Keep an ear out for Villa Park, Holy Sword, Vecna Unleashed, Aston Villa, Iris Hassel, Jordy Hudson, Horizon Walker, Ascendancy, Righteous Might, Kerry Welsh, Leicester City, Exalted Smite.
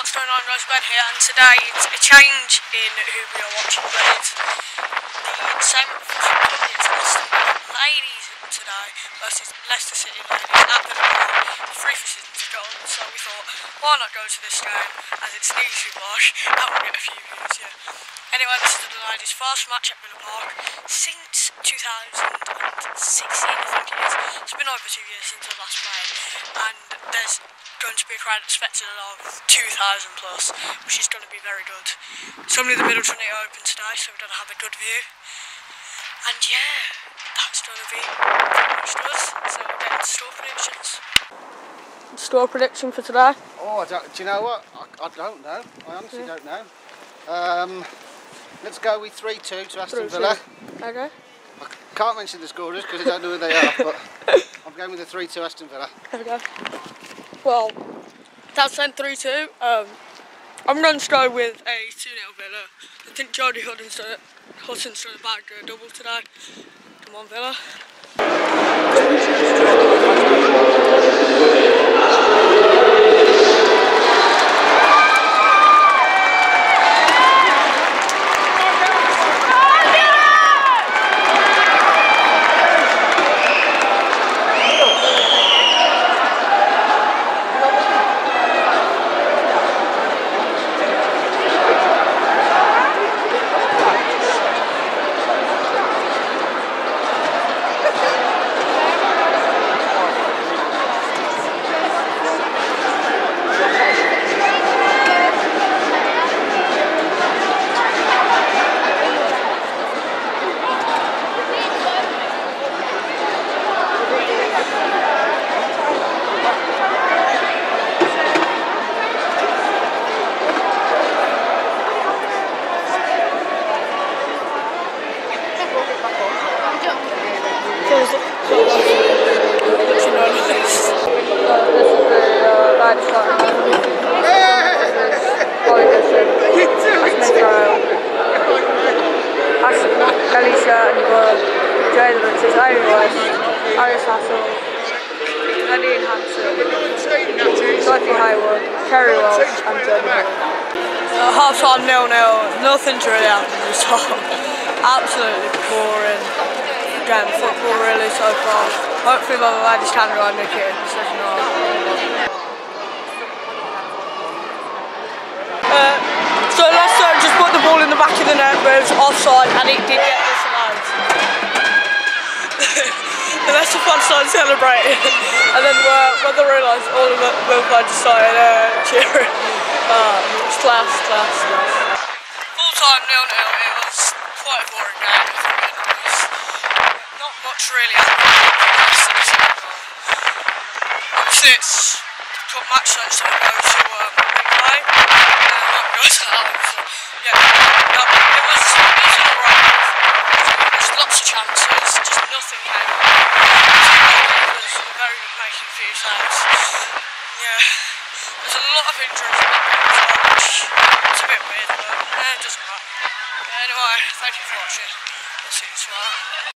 what's going on, Rosebud here, and today it's a change in who we are watching, but it's the same Aston Villa ladies today versus Leicester City ladies at the Park, 3-0 so we thought, why not go to this game, as it's an easy watch, and we'll get a few views here. Anyway, this is the ladies' first match at Villa Park since 2016, I think it is. It's been over 2 years since I last played, and there's going to be a crowd expected of 2,000+, which is going to be very good. Somebody in the middle trying to open today, so we're going to have a good view. And yeah, that's going to be pretty much us. So we're getting store predictions. Store prediction for today? Oh, do you know what? I don't know. I honestly don't know. Let's go with 3-2 to Aston Villa. Okay. I can't mention the scorers because I don't know who they are, but I'm going with a 3-2 Aston Villa. There we go. Well, that's then 3-2. I'm going to go with a 2-0 Villa. I think Jordy Hudson's done a bad double today. Come on, Villa. Iris Hassel, Jordy Hudson, Jordy Hudson, Kerry Welsh and Jordy Hudson. Half-time 0-0, nothing's really happened this time. Absolutely boring game of football really so far. Hopefully my ladies can go and nick it in the second half. So Leicester just put the ball in the back of the net, but it was offside and it did get the Leicester fans started celebrating, and then when they realised all of the Villa fans started cheering. It's class. Full time 0-0, it was quite a boring game. Not much really happened in the Leicester City. Obviously it's got match zone, so it goes to replay. It goes to yeah, it was alright. There's lots of chances, just nothing came. Yeah, there's a lot of injuries in that match. It's a bit weird, but it doesn't matter. Anyway, thank you for watching. I'll see you tomorrow.